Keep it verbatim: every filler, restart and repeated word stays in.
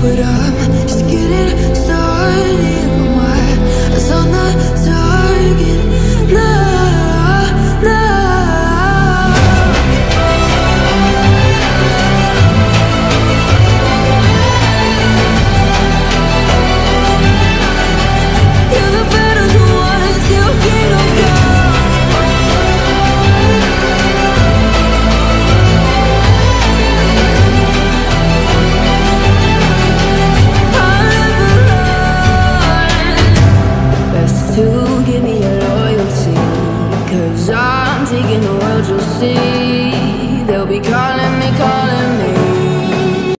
but I